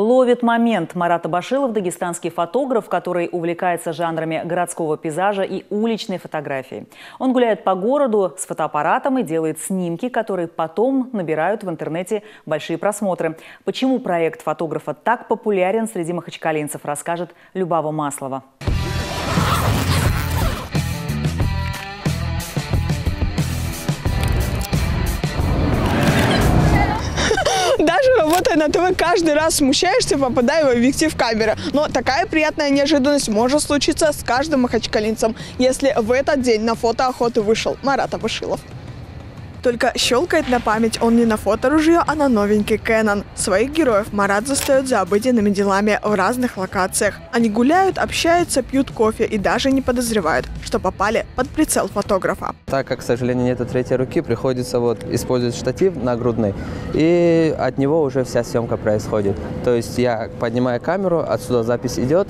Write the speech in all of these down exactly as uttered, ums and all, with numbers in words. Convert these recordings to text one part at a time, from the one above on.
ловит момент. Марат Абашилов – дагестанский фотограф, который увлекается жанрами городского пейзажа и уличной фотографии. Он гуляет по городу с фотоаппаратом и делает снимки, которые потом набирают в интернете большие просмотры. Почему проект фотографа так популярен среди махачкалинцев, расскажет Любава Маслова. Работая на ТВ, каждый раз смущаешься, попадая в объектив камеры. Но такая приятная неожиданность может случиться с каждым махачкалинцем, если в этот день на фотоохоту вышел Марат Абашилов. Только щелкает на память он не на фоторужье, а на новенький Кэнон. Своих героев Марат застает за обыденными делами в разных локациях. Они гуляют, общаются, пьют кофе и даже не подозревают, что попали под прицел фотографа. Так как, к сожалению, нету третьей руки, приходится вот использовать штатив нагрудный, и от него уже вся съемка происходит. То есть я поднимаю камеру, отсюда запись идет.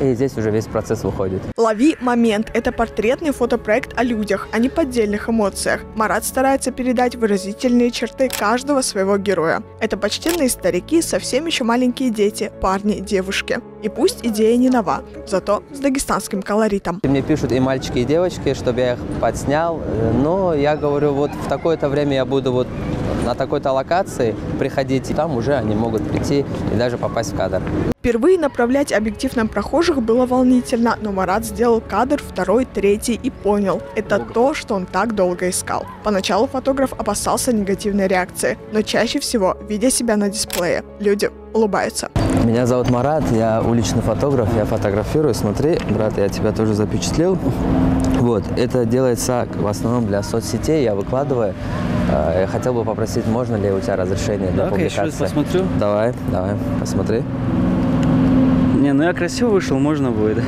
И здесь уже весь процесс выходит. «Лови момент» – это портретный фотопроект о людях, о неподдельных эмоциях. Марат старается передать выразительные черты каждого своего героя. Это почтенные старики, совсем еще маленькие дети, парни, девушки. И пусть идея не нова, зато с дагестанским колоритом. Мне пишут и мальчики, и девочки, чтобы я их подснял. Но я говорю, вот в такое-то время я буду вот на такой-то локации приходить, и там уже они могут прийти и даже попасть в кадр. Впервые направлять объектив на прохожих было волнительно, но Марат сделал кадр второй, третий и понял – это то, что он так долго искал. Поначалу фотограф опасался негативной реакции, но чаще всего, видя себя на дисплее, люди улыбаются. Меня зовут Марат, я уличный фотограф, я фотографирую. Смотри, брат, я тебя тоже запечатлел. Вот, это делается в основном для соцсетей, я выкладываю. Я хотел бы попросить, можно ли у тебя разрешение для публикации. Я еще раз посмотрю. Давай, давай, посмотри. Не, ну я красиво вышел, можно будет.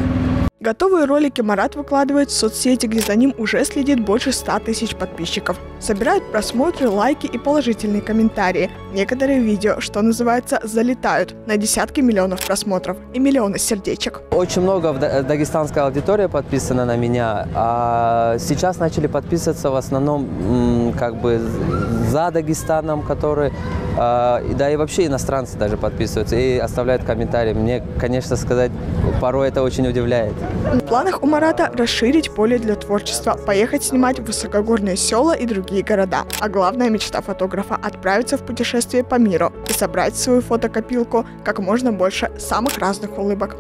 Готовые ролики Марат выкладывает в соцсети, где за ним уже следит больше ста тысяч подписчиков. Собирают просмотры, лайки и положительные комментарии. Некоторые видео, что называется, залетают на десятки миллионов просмотров и миллионы сердечек. Очень много дагестанской аудитории подписано на меня. А сейчас начали подписываться в основном как бы за Дагестаном, который... Да и вообще иностранцы даже подписываются и оставляют комментарии. Мне, конечно, сказать, порой это очень удивляет. В планах у Марата расширить поле для творчества, поехать снимать высокогорные села и другие города. А главная мечта фотографа – отправиться в путешествие по миру и собрать в свою фотокопилку как можно больше самых разных улыбок.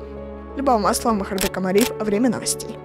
Любава Маслова, Махарда Камариев. Время новостей.